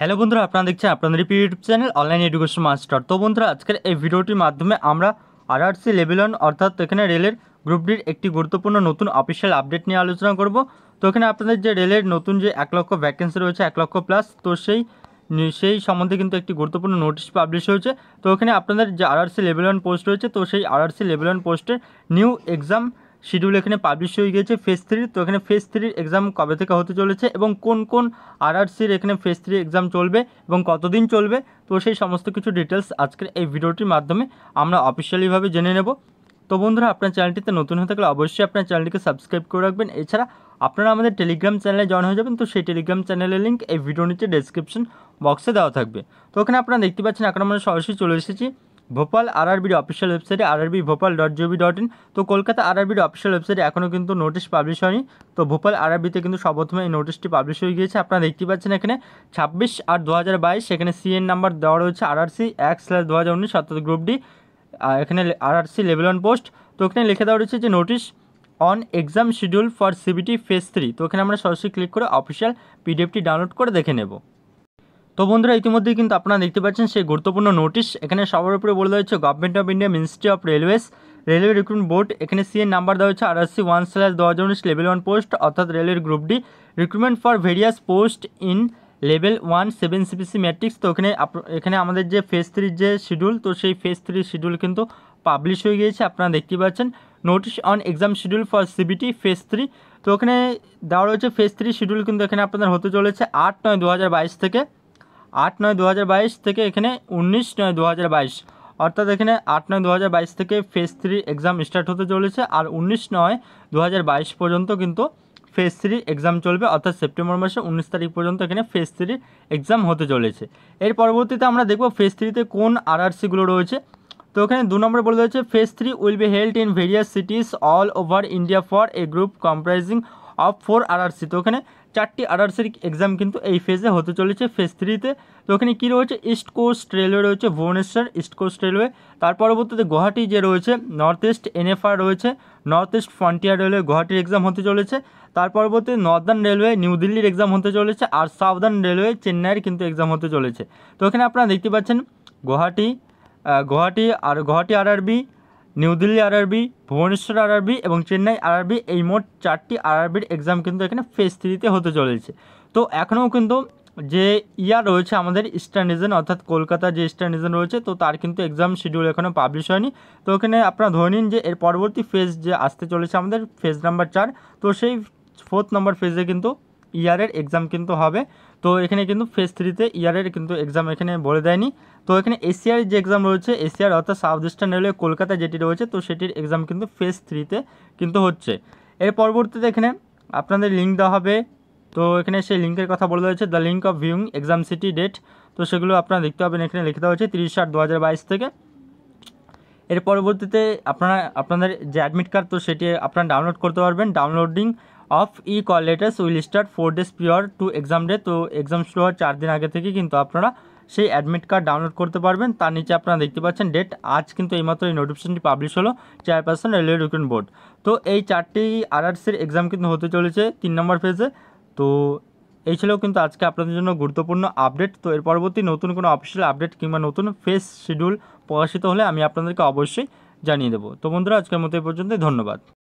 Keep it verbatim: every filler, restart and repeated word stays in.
Hello বন্ধুরা, আপনারা দেখছেন আপনাদের প্রিয় YouTube channel online education master. তো বন্ধুরা, আজকের এই ভিডিওটির মাধ্যমে আমরা আরআরসি লেভেল ওয়ান অর্থাৎ এখানে রেলের গ্রুপ ডির একটি গুরুত্বপূর্ণ নতুন অফিসিয়াল আপডেট নিয়ে আলোচনা করব। তো এখানে আপনাদের যে রেলের নতুন যে এক লক্ষ ভ্যাকেন্সি রয়েছে, এক লক্ষ প্লাস, তো সেই সেই সম্বন্ধে কিন্তু একটি গুরুত্বপূর্ণ নোটিশ পাবলিশ হয়েছে। তো এখানে আপনাদের যে আরআরসি লেভেল ওয়ান পোস্ট রয়েছে, তো সেই আরআরসি লেভেল ওয়ান পোস্টের নিউ এক্সাম শিডিউল এখানে পাবলিশ হয়ে গিয়েছে ফেজ থ্রি। তো এখানে ফেজ থ্রির এক্সাম কবে থেকে হতে চলেছে এবং কোন কোন আরআরসির এখানে ফেজ থ্রি এক্সাম চলবে এবং কতদিন চলবে, তো সেই সমস্ত কিছু ডিটেলস আজকের এই ভিডিওটির মাধ্যমে আমরা অফিসিয়ালিভাবে জেনে নেব। তো বন্ধুরা, আপনার চ্যানেলটিতে নতুন হয়ে থাকলে অবশ্যই আপনার চ্যানেলটিকে সাবস্ক্রাইব করে রাখবেন। এছাড়া আপনারা আমাদের টেলিগ্রাম চ্যানেলে জয়েন হয়ে যাবেন। তো সেই টেলিগ্রাম চ্যানেলের লিঙ্ক এই ভিডিও নিচে ডেসক্রিপশন বক্সে দেওয়া থাকবে। তো ওখানে আপনারা দেখতে পাচ্ছেন এখন আমরা সরাসরি চলে এসেছি ভোপাল আরআরবির অফিসিয়াল ওয়েবসাইটে RRB Bhopal dot gov dot in. তো কলকাতা আরআরবির অফিসিয়াল ওয়েবসাইটে এখনও কিন্তু নোটিশ পাবলিশ হয়নি। তো ভোপাল আরআরবিতে কিন্তু সর্বপ্রথমে এই নোটিশটি পাবলিশ হয়ে গিয়েছে। আপনারা দেখতে পাচ্ছেন এখানে ছাব্বিশ আট দু হাজার বাইশ সেখানে সিএন নাম্বার দেওয়া রয়েছে আরআরসি এক স্ল্যাশ দু হাজার উনিশ অর্থাৎ গ্রুপ ডি, এখানে আরআরসি লেভেল ওয়ান পোস্ট। তো এখানে লেখা দেওয়া রয়েছে যে notice on exam schedule for CBT phase three. তো এখানে আমরা সরাসরি ক্লিক করে অফিসিয়াল পিডিএফটি ডাউনলোড করে দেখে নেব। তো বন্ধুরা, ইতিমধ্যেই কিন্তু আপনারা দেখতে পাচ্ছেন সেই গুরুত্বপূর্ণ নোটিশ। এখানে সবার উপরে বলে দেওয়া হচ্ছে government of India ministry of railways railway recruitment board, এখানে সিএন নাম্বার দেওয়া হচ্ছে আরআরসি ওয়ান স্ল্যাশ দু হাজার উনিশ লেভেল ওয়ান পোস্ট অর্থাৎ রেলের group D recruitment for various post in level one seven CPC matrix. তো এখানে এখানে আমাদের যে ফেজ থ্রির যে শিডিউল, তো সেই ফেজ থ্রির শিডিউল কিন্তু পাবলিশ হয়ে গিয়েছে। আপনারা দেখতে পাচ্ছেন notice on exam schedule for CBT phase three. তো এখানে দেওয়া রয়েছে ফেজ থ্রি শিডিউল কিন্তু এখানে আপনাদের হতে চলেছে আট নয় দু হাজার বাইশ থেকে আট নয় দু হাজার বাইশ থেকে এখানে উনিশ নয় দু হাজার বাইশ অর্থাৎ এখানে আট নয় দু হাজার বাইশ থেকে ফেজ থ্রি এক্সাম স্টার্ট হতে চলেছে। আর উনিশ নয় দু হাজার বাইশ পর্যন্ত কিন্তু ফেজ থ্রি এক্সাম চলবে, অর্থাৎ সেপ্টেম্বর মাসে উনিশ তারিখ পর্যন্ত এখানে ফেজ থ্রি এক্সাম হতে চলেছে। এর পরবর্তীতে আমরা দেখব ফেজ থ্রিতে কোন আরআরসিগুলো রয়েছে। তো এখানে দু নম্বরে বলে রয়েছে phase three will be held in various cities all over India for a group comprising of four RRC. তো এখানে চারটি আরআরসির এক্সাম কিন্তু এই ফেজে হতে চলেছে ফেজ থ্রিতে। তো এখানে কী রয়েছে, ইস্ট কোস্ট রেলওয়ে রয়েছে ভুবনেশ্বর ইস্ট কোস্ট রেলওয়ে, তার পরবর্তীতে গুয়াহাটি যে রয়েছে নর্থ ইস্ট এনএফআর রয়েছে নর্থ ইস্ট ফ্রন্টিয়ার রেলওয়ে গুয়াহাটির এক্সাম হতে চলেছে, তার পরবর্তী নর্দার্ন রেলওয়ে নিউ দিল্লির এক্সাম হতে চলেছে, আর সাউদার্ন রেলওয়ে চেন্নাইয়ের কিন্তু এক্সাম হতে চলেছে। তো এখানে আপনারা দেখতে পাচ্ছেন গুয়াহাটি গুয়াহাটি আর Guwahati RRB, New Delhi RRB, Bhubaneswar RRB এবং চেন্নাই আরআরবি, এই মোট চারটি আরআরবির এক্সাম কিন্তু এখানে ফেজ থ্রিতে হতে চলেছে। তো এখনও কিন্তু যে ইয়ার রয়েছে আমাদের ইস্টার্ন রিজন অর্থাৎ কলকাতা যে ইস্টার্ন রিজন রয়েছে, তো তার কিন্তু এক্সাম শিডিউল এখনও পাবলিশ হয়নি। তো এখানে আপনারা ধরে নিন যে এর পরবর্তী ফেজ যে আসতে চলেছে আমাদের ফেজ নাম্বার চার, তো সেই ফোর্থ নাম্বার ফেজে কিন্তু ইয়ারের এক্সাম কিন্তু হবে। তো এখানে কিন্তু ফেজ থ্রিতে ইয়ারের কিন্তু এক্সাম এখানে বলে দেয়নি। তো এখানে এসিআর যে এক্সাম রয়েছে এসিআর অর্থাৎ সাউথ ইস্টার্ন রেলওয়ে কলকাতা যেটি রয়েছে, তো সেটির এক্সাম কিন্তু ফেজ থ্রিতে কিন্তু হচ্ছে। এর পরবর্তীতে এখানে আপনাদের লিঙ্ক দেওয়া হবে। তো এখানে সেই লিঙ্কের কথা বলে রয়েছে the link of viewing exam city date. তো সেগুলো আপনারা দেখতে পাবেন, এখানে লিখে দেওয়া হয়েছে তিরিশ আট দু হাজার বাইশ থেকে। এর পরবর্তীতে আপনারা আপনাদের যে অ্যাডমিট কার্ড, তো সেটি আপনারা ডাউনলোড করতে পারবেন। Downloading of e call letters will start four days prior to exam day. তো এক্সাম শুরু হওয়ার চার দিন আগে থেকে কিন্তু আপনারা সেই অ্যাডমিট কার্ড ডাউনলোড করতে পারবেন। তার নিচে আপনারা দেখতে পাচ্ছেন ডেট, আজ কিন্তু এইমাত্র এই নোটিফিকেশনটি পাবলিশ হলো চেয়ারপারসন রেলওয়ে রিক্রুটমেন্ট বোর্ড। তো এই চারটি আরআরসির এক্সাম কিন্তু হতে চলেছে তিন নম্বর ফেজে। তো এই ছিল কিন্তু আজকে আপনাদের জন্য গুরুত্বপূর্ণ আপডেট। তো এর পরবর্তী নতুন কোনো অফিসিয়াল আপডেট কিংবা নতুন ফেজ শিডিউল প্রকাশিত হলে আমি আপনাদেরকে অবশ্যই জানিয়ে দেবো। তো বন্ধুরা, আজকের মতো এই পর্যন্তই, ধন্যবাদ।